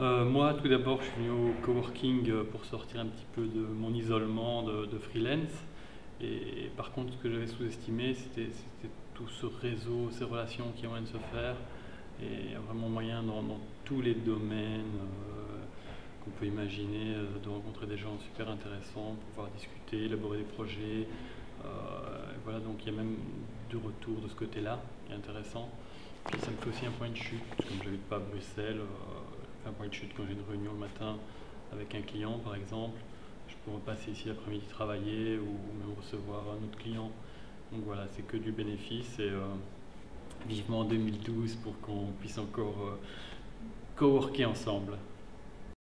Moi, tout d'abord, je suis venu au coworking pour sortir un petit peu de mon isolement de freelance. Et par contre, ce que j'avais sous-estimé, c'était tout ce réseau, ces relations qui ont moyen de se faire. Et il y a vraiment moyen dans tous les domaines qu'on peut imaginer de rencontrer des gens super intéressants, pouvoir discuter, élaborer des projets. Voilà, donc il y a même du retour de ce côté-là qui est intéressant. Puis ça me fait aussi un point de chute, comme je n'habite pas à Bruxelles. Un point de chute quand j'ai une réunion le matin avec un client par exemple, je pourrais passer ici l'après-midi travailler ou même recevoir un autre client. Donc voilà, c'est que du bénéfice et vivement 2012 pour qu'on puisse encore coworker ensemble.